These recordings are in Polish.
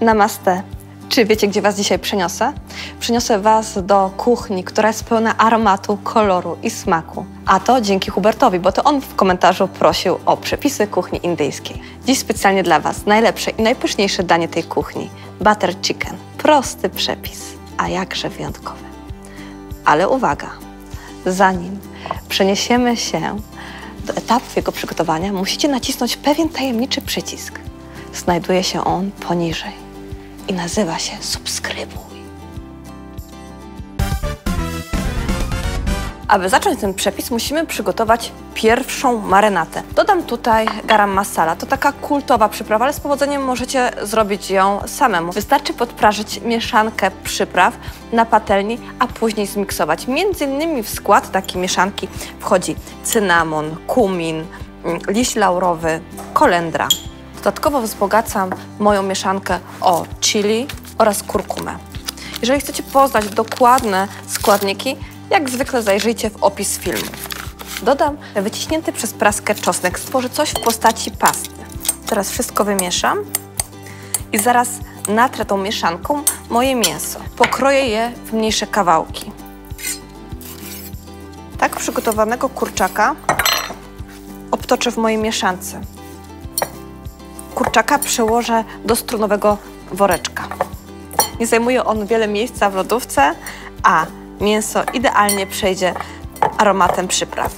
Namaste. Czy wiecie, gdzie was dzisiaj przeniosę? Przeniosę was do kuchni, która jest pełna aromatu, koloru i smaku. A to dzięki Hubertowi, bo to on w komentarzu prosił o przepisy kuchni indyjskiej. Dziś specjalnie dla was najlepsze i najpyszniejsze danie tej kuchni. Butter chicken. Prosty przepis, a jakże wyjątkowy. Ale uwaga, zanim przeniesiemy się do etapów jego przygotowania, musicie nacisnąć pewien tajemniczy przycisk. Znajduje się on poniżej i nazywa się subskrybuj. Aby zacząć ten przepis, musimy przygotować pierwszą marynatę. Dodam tutaj garam masala. To taka kultowa przyprawa, ale z powodzeniem możecie zrobić ją samemu. Wystarczy podprażyć mieszankę przypraw na patelni, a później zmiksować. Między innymi w skład takiej mieszanki wchodzi cynamon, kumin, liść laurowy, kolendra. Dodatkowo wzbogacam moją mieszankę o chili oraz kurkumę. Jeżeli chcecie poznać dokładne składniki, jak zwykle zajrzyjcie w opis filmu. Dodam wyciśnięty przez praskę czosnek. Stworzy coś w postaci pasty. Teraz wszystko wymieszam i zaraz natrę tą mieszanką moje mięso. Pokroję je w mniejsze kawałki. Tak przygotowanego kurczaka obtoczę w mojej mieszance. Kurczaka przełożę do strunowego woreczka. Nie zajmuje on wiele miejsca w lodówce, a mięso idealnie przejdzie aromatem przypraw.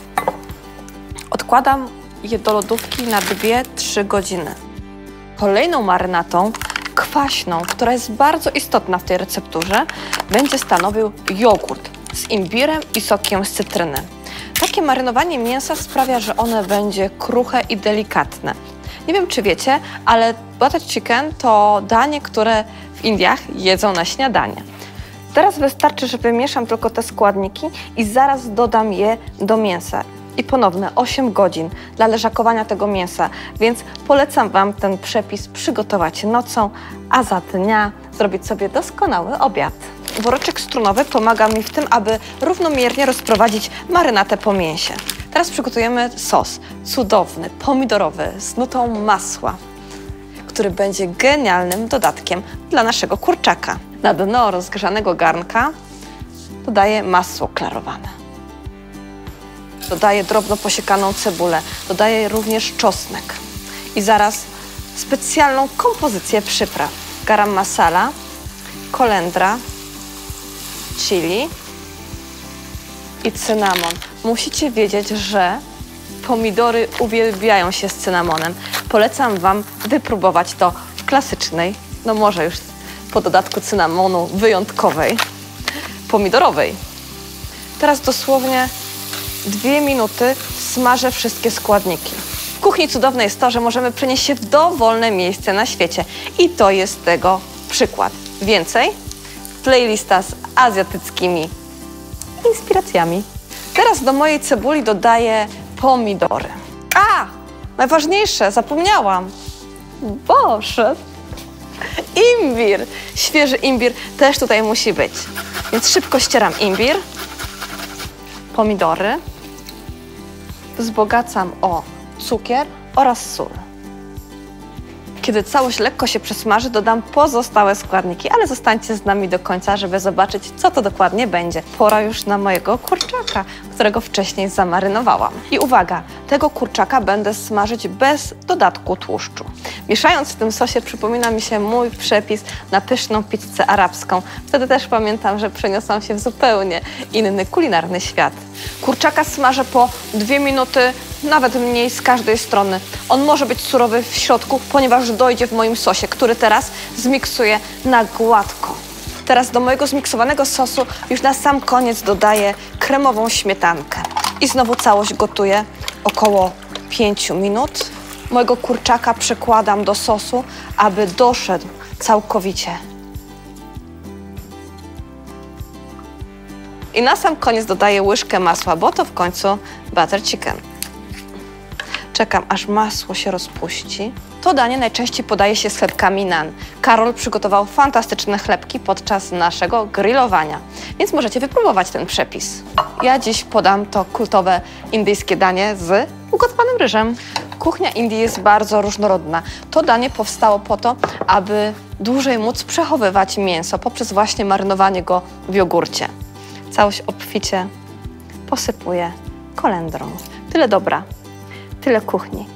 Odkładam je do lodówki na 2-3 godziny. Kolejną marynatą kwaśną, która jest bardzo istotna w tej recepturze, będzie stanowił jogurt z imbirem i sokiem z cytryny. Takie marynowanie mięsa sprawia, że one będzie kruche i delikatne. Nie wiem, czy wiecie, ale butter chicken to danie, które w Indiach jedzą na śniadanie. Teraz wystarczy, że wymieszam tylko te składniki i zaraz dodam je do mięsa. I ponowne 8 godzin dla leżakowania tego mięsa, więc polecam wam ten przepis przygotować nocą, a za dnia zrobić sobie doskonały obiad. Woreczek strunowy pomaga mi w tym, aby równomiernie rozprowadzić marynatę po mięsie. Teraz przygotujemy sos cudowny, pomidorowy, z nutą masła, który będzie genialnym dodatkiem dla naszego kurczaka. Na dno rozgrzanego garnka dodaję masło klarowane. Dodaję drobno posiekaną cebulę, dodaję również czosnek i zaraz specjalną kompozycję przypraw. Garam masala, kolendra, chili i cynamon. Musicie wiedzieć, że pomidory uwielbiają się z cynamonem. Polecam wam wypróbować to w klasycznej, no może już po dodatku cynamonu wyjątkowej, pomidorowej. Teraz dosłownie 2 minuty smażę wszystkie składniki. W kuchni cudowne jest to, że możemy przenieść się w dowolne miejsce na świecie. I to jest tego przykład. Więcej? Playlista z azjatyckimi inspiracjami. Teraz do mojej cebuli dodaję pomidory. A! Najważniejsze, zapomniałam. Boże! Imbir! Świeży imbir też tutaj musi być. Więc szybko ścieram imbir, pomidory, wzbogacam o cukier oraz sól. Kiedy całość lekko się przesmaży, dodam pozostałe składniki, ale zostańcie z nami do końca, żeby zobaczyć, co to dokładnie będzie. Pora już na mojego kurczaka, którego wcześniej zamarynowałam. I uwaga, tego kurczaka będę smażyć bez dodatku tłuszczu. Mieszając w tym sosie przypomina mi się mój przepis na pyszną pizzę arabską. Wtedy też pamiętam, że przeniosłam się w zupełnie inny kulinarny świat. Kurczaka smażę po 2 minuty, nawet mniej, z każdej strony. On może być surowy w środku, ponieważ dojdzie w moim sosie, który teraz zmiksuję na gładko. Teraz do mojego zmiksowanego sosu już na sam koniec dodaję kremową śmietankę. I znowu całość gotuję około 5 minut. Mojego kurczaka przekładam do sosu, aby doszedł całkowicie. I na sam koniec dodaję łyżkę masła, bo to w końcu butter chicken. Czekam, aż masło się rozpuści. To danie najczęściej podaje się z chlebkami nan. Karol przygotował fantastyczne chlebki podczas naszego grillowania, więc możecie wypróbować ten przepis. Ja dziś podam to kultowe indyjskie danie z ugotowanym ryżem. Kuchnia Indii jest bardzo różnorodna. To danie powstało po to, aby dłużej móc przechowywać mięso poprzez właśnie marynowanie go w jogurcie. Całość obficie posypuję kolendrą. Tyle dobra, tyle kuchni,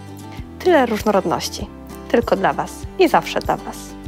tyle różnorodności. Tylko dla Was i zawsze dla Was.